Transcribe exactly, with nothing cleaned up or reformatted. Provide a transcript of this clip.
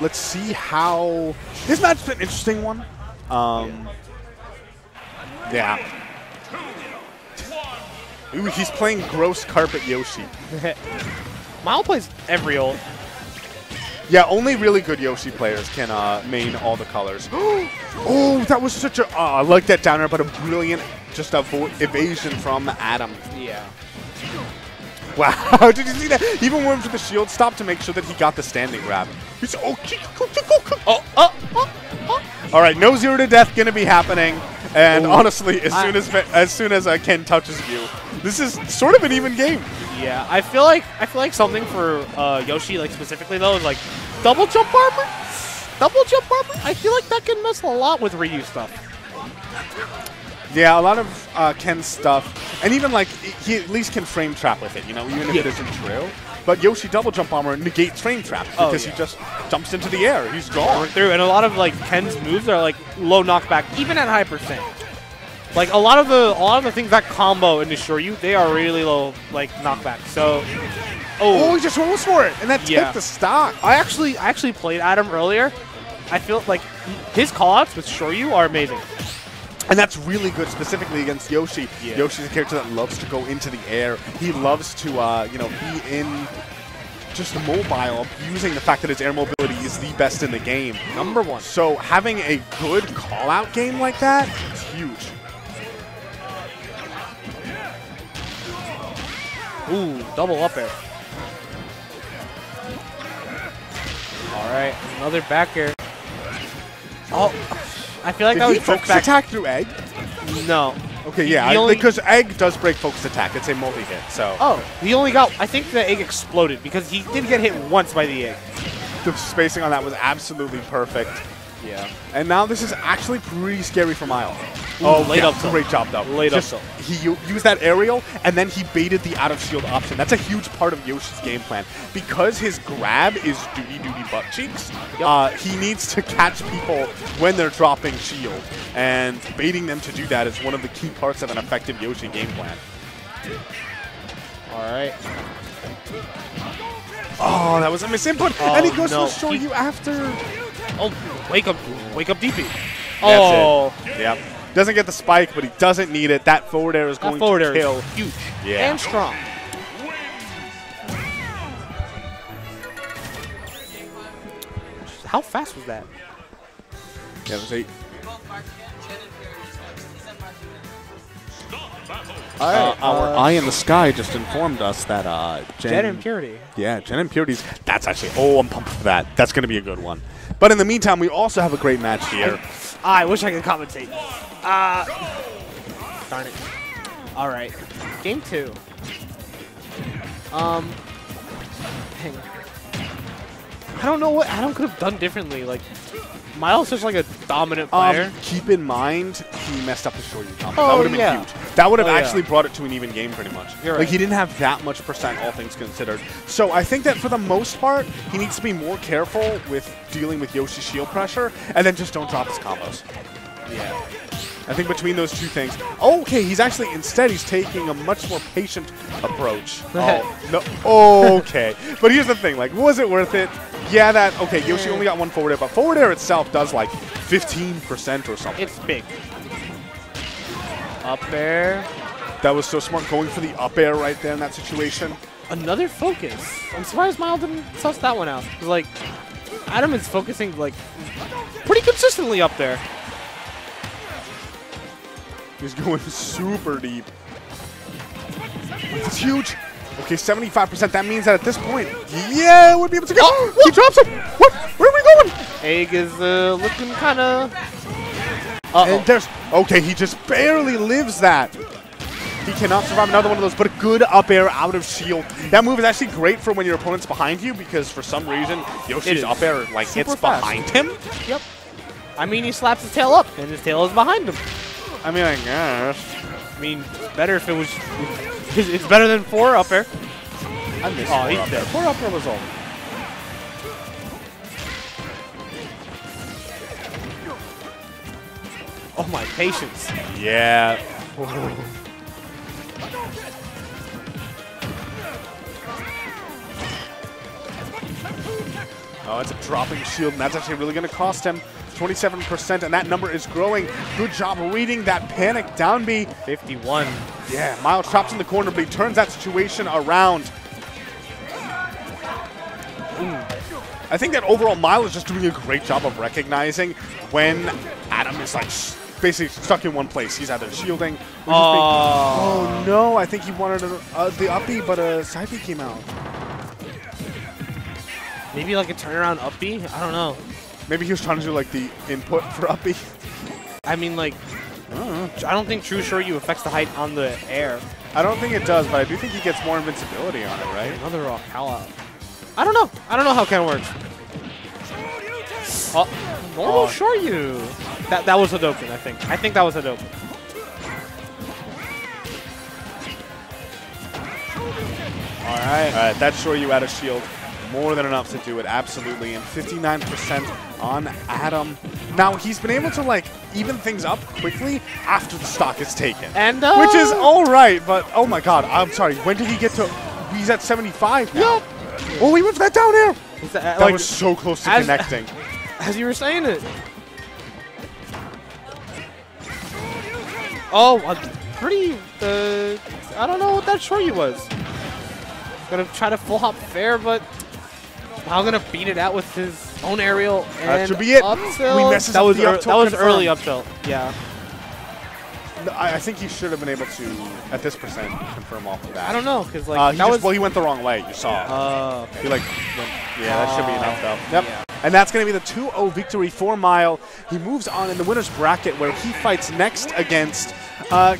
let's see how this match is an interesting one. Um, yeah. Ooh, he's playing gross carpet Yoshi. Mile plays every ult. Yeah, only really good Yoshi players can uh, main all the colors. Oh, that was such a... Uh, I like that downer, but a brilliant just a evasion from Adam. Yeah. Wow, did you see that? He even went for the shield stop to make sure that he got the standing grab. He's oh, oh, oh, oh, oh. All right, no zero to death gonna be happening. And ooh, honestly, as soon I, as as soon as uh, Ken touches you, this is sort of an even game. Yeah, I feel like I feel like something for uh, Yoshi, like specifically though, is like double jump barber, double jump barber. I feel like that can mess a lot with Ryu stuff. Yeah, a lot of uh, Ken's stuff, and even like he at least can frame trap with it, you know, even if yeah. it isn't true. But Yoshi double jump bomber negates frame trap because oh, yeah. he just jumps into the air. He's gone through, and a lot of like Ken's moves are like low knockback, even at high percent. Like a lot of the a lot of the things that combo and assure you, they are really low like knockback. So oh, oh he just rolls for it, and that yeah. took the stock. I actually I actually played Adam earlier. I feel like his callouts with Shoryu are amazing. And that's really good, specifically against Yoshi. Yeah. Yoshi's a character that loves to go into the air. He loves to, uh, you know, be in just mobile, using the fact that his air mobility is the best in the game. Number one. So having a good call-out game like that is huge. Ooh, double up air. All right, another back air. Oh. I feel like Did that was focus back. attack through egg? No. Okay, yeah, I, because egg does break focus attack. It's a multi-hit, so. Oh, he only got, I think the egg exploded because he did get hit once by the egg. The spacing on that was absolutely perfect. Yeah. And now this is actually pretty scary for MiLe. Oh, late yeah, up tilt. Great job, though. Late Just, up tilt. He used that aerial, and then he baited the out-of-shield option. That's a huge part of Yoshi's game plan. Because his grab is duty-duty butt-cheeks, yep. uh, he needs to catch people when they're dropping shield. And baiting them to do that is one of the key parts of an effective Yoshi game plan. All right. Oh, that was a misinput. Oh, and he goes no. to show he you after. Oh, wake up. Wake up D P. Oh. That's it. Yep. Doesn't get the spike, but he doesn't need it. That forward air is going forward to air kill. Is huge yeah. and strong. How fast was that? Yeah, was eight. Uh, our uh, Eye in the Sky just informed us that uh, Gen, Gen Impurity. Yeah, Gen Impurity's. That's actually. Oh, I'm pumped for that. That's going to be a good one. But in the meantime, we also have a great match here. I, I wish I could commentate. Uh, darn it. All right, game two. Um, hang on. I don't know what Adam could have done differently. Like, MiLe's just like a dominant player. Um, keep in mind, he messed up his Shoryu combo. Oh, that would have yeah. been huge. That would have oh, actually yeah. brought it to an even game pretty much. You're like, right. he didn't have that much percent, all things considered. So I think that for the most part, he needs to be more careful with dealing with Yoshi's shield pressure, and then just don't drop his combos. Yeah. I think between those two things. Okay, he's actually, instead, he's taking a much more patient approach. oh, no, okay. But here's the thing, like, was it worth it? Yeah, that, okay, Yoshi only got one forward air, but forward air itself does like fifteen percent or something. It's big. Up air. That was so smart, going for the up air right there in that situation. Another focus. I'm surprised MiLe didn't suss that one out. Like, Adam is focusing, like, pretty consistently up there. He's going super deep. It's huge. Okay, seventy-five percent. That means that at this point, yeah, we'll be able to go. Oh, he what? drops him. What? Where are we going? Egg is uh, looking kind of. Uh-oh. And there's. Okay, he just barely lives that. He cannot survive another one of those, but a good up air out of shield. That move is actually great for when your opponent's behind you because for some reason, Yoshi's up air like hits fast. behind him. Yep. I mean, he slaps his tail up, and his tail is behind him. I mean, I guess. I mean, better if it was. It's better than four up air. I missed oh, he's dead. Four up air was all. Oh my patience. Yeah. Oh, that's a dropping shield, and that's actually really going to cost him. twenty-seven percent, and that number is growing. Good job reading that panic down B. fifty-one. Yeah, Miles chops in the corner, but he turns that situation around. Ooh. I think that overall MiLe is just doing a great job of recognizing when Adam is like basically stuck in one place. He's either shielding or just oh. being, oh no, I think he wanted a, uh, the up B, but a side B came out. Maybe like a turnaround up B? I don't know. Maybe he was trying to do like the input for up B. I mean, like, I don't, know. I don't think True Shoryu affects the height on the air. I don't think it does, but I do think he gets more invincibility on it, right? Another rock. How out. I don't know. I don't know how Ken works. Oh, normal oh. Shoryu. That that was Hadouken, I think. I think that was Hadouken. All right. All right. That Shoryu out of shield. More than enough to do it, absolutely. And fifty-nine percent on Adam. Now, he's been able to, like, even things up quickly after the stock is taken. And, uh, which is all right, but, oh, my God. I'm sorry. When did he get to... He's at seventy-five now. Yep. Oh, he went for that down air. That, that like, was so close to as, connecting. As you were saying it. Oh, pretty... Uh, I don't know what that Shoryu was. Gonna try to full hop fair, but... I'm gonna beat it out with his own aerial and that should be it. Up tilt. We messes that up was the up tilt. That was confirmed. Early up tilt. Yeah. No, I, I think he should have been able to, at this percent, confirm off of that. I don't know, cause like uh, he that just, was well, he went the wrong way. You saw. Oh. Uh, okay. He like went, yeah, uh, that should be enough though. Yep. Yeah. And that's gonna be the two oh victory for MiLe. He moves on in the winner's bracket where he fights next against. Uh,